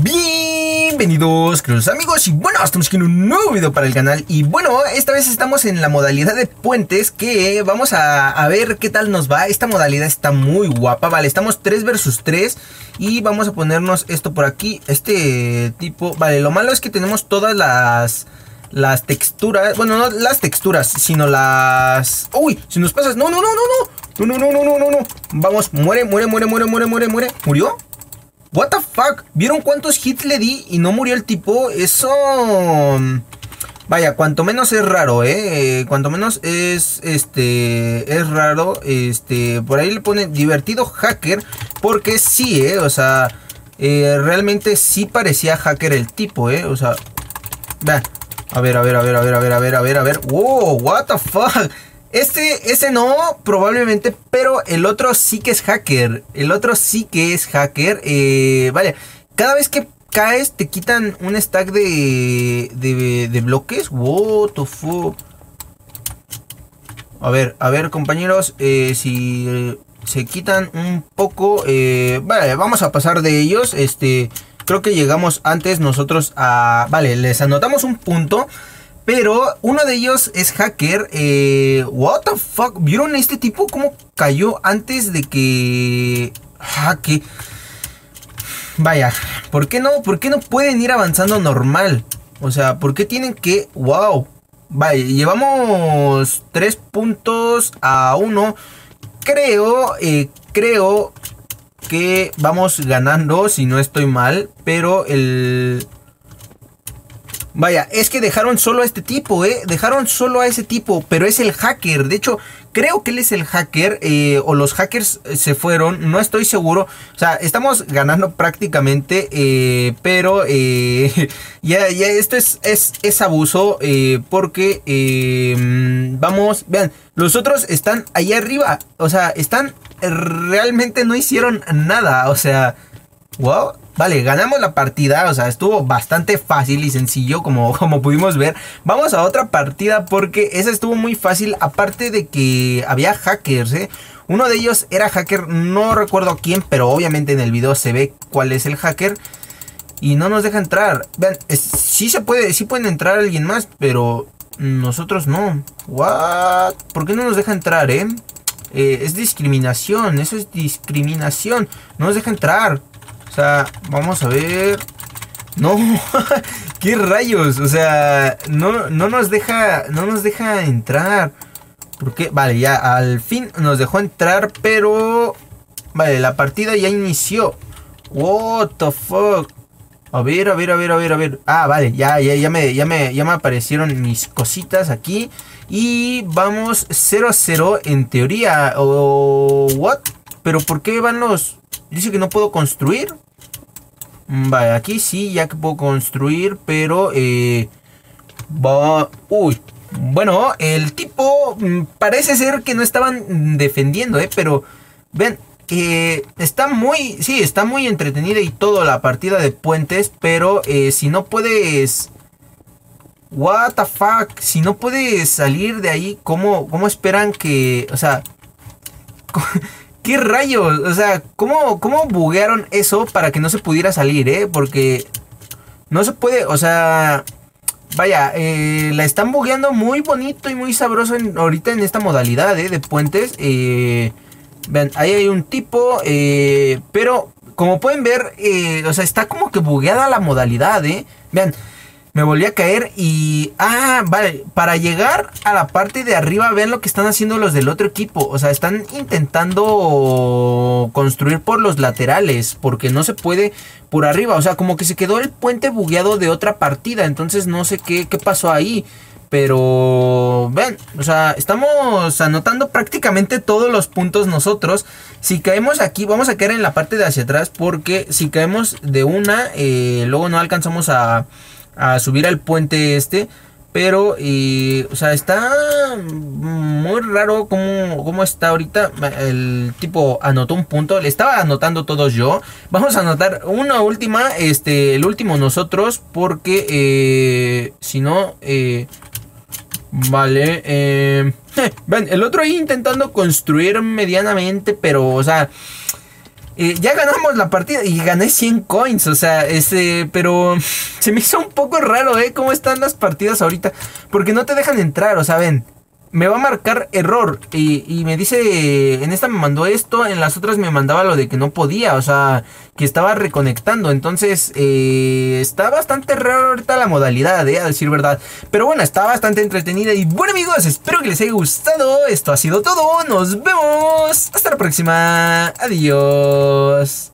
Bienvenidos, queridos amigos, y bueno, estamos aquí en un nuevo video para el canal. Y bueno, esta vez estamos en la modalidad de puentes, que vamos a ver qué tal nos va. Esta modalidad está muy guapa, vale, estamos 3 versus 3. Y vamos a ponernos esto por aquí, este tipo, vale, lo malo es que tenemos todas las texturas. Bueno, no las texturas, sino las... Uy, si nos pasas, no. Vamos, muere. ¿Murió? What the fuck, ¿vieron cuántos hits le di y no murió el tipo? Eso... Vaya, cuanto menos es raro, cuanto menos es, es raro, por ahí le pone divertido hacker, porque sí, o sea, realmente sí parecía hacker el tipo, o sea, vean, a ver, wow, what the fuck. Este no, probablemente, pero el otro sí que es hacker. Vale, cada vez que caes te quitan un stack de bloques. What the fuck. A ver, compañeros, si se quitan un poco, vale, vamos a pasar de ellos. Creo que llegamos antes nosotros a... Vale, les anotamos un punto, pero uno de ellos es hacker. What the fuck. ¿Vieron a este tipo cómo cayó antes de que... Hacke. Vaya, ¿por qué no pueden ir avanzando normal? O sea, ¿por qué tienen que... Wow. Vaya, llevamos 3 puntos a 1. Creo que vamos ganando, si no estoy mal. Pero el... Vaya, es que dejaron solo a este tipo, dejaron solo a ese tipo, pero es el hacker. De hecho, creo que él es el hacker, o los hackers se fueron, no estoy seguro. O sea, estamos ganando prácticamente, pero ya esto es abuso, porque vamos, vean, los otros están ahí arriba. O sea, están, realmente no hicieron nada, o sea, wow. Vale, ganamos la partida, o sea, estuvo bastante fácil y sencillo, como pudimos ver. Vamos a otra partida porque esa estuvo muy fácil, aparte de que había hackers, Uno de ellos era hacker, no recuerdo quién, pero obviamente en el video se ve cuál es el hacker. Y no nos deja entrar. Vean, sí pueden entrar alguien más, pero nosotros no. What? ¿Por qué no nos deja entrar, Es discriminación, eso es discriminación. No nos deja entrar. O sea, vamos a ver. No, qué rayos. O sea, no nos deja entrar. ¿Por qué? Vale, ya al fin nos dejó entrar, pero... Vale, la partida ya inició. What the fuck. A ver. Ah, vale, ya me aparecieron mis cositas aquí. Y vamos 0-0 en teoría. O... what? Pero ¿por qué van los...? Dice que no puedo construir. Vale, aquí sí, ya que puedo construir, pero... Uy, bueno, el tipo parece ser que no estaban defendiendo, pero... Vean, está muy entretenida y todo la partida de puentes, pero si no puedes... What the fuck, si no puedes salir de ahí, ¿cómo esperan que... O sea... ¿Qué rayos? O sea, ¿cómo buguearon eso para que no se pudiera salir, Porque no se puede, o sea... Vaya, la están bugueando muy bonito y muy sabroso ahorita en esta modalidad, de puentes. Vean, ahí hay un tipo, pero como pueden ver, o sea, está como que bugueada la modalidad, Vean, me volví a caer y... Ah, vale, para llegar a la parte de arriba, vean lo que están haciendo los del otro equipo. O sea, están intentando construir por los laterales, porque no se puede por arriba. O sea, como que se quedó el puente bugueado de otra partida. Entonces no sé qué pasó ahí. Pero vean, o sea, estamos anotando prácticamente todos los puntos nosotros. Si caemos aquí, vamos a caer en la parte de hacia atrás, porque si caemos de una, luego no alcanzamos a subir al puente pero, o sea, está muy raro cómo está ahorita. El tipo anotó un punto, le estaba anotando todos yo. Vamos a anotar una última, el último nosotros, porque si no, vale, ven, el otro ahí intentando construir medianamente, pero, o sea... Ya ganamos la partida y gané 100 coins, o sea, pero se me hizo un poco raro, cómo están las partidas ahorita, porque no te dejan entrar, o sea, ven, me va a marcar error y me dice, en esta me mandó esto, en las otras me mandaba lo de que no podía, o sea, que estaba reconectando, entonces está bastante raro ahorita la modalidad, a decir verdad, pero bueno, está bastante entretenida y bueno amigos, espero que les haya gustado, esto ha sido todo, nos vemos, hasta la próxima, adiós.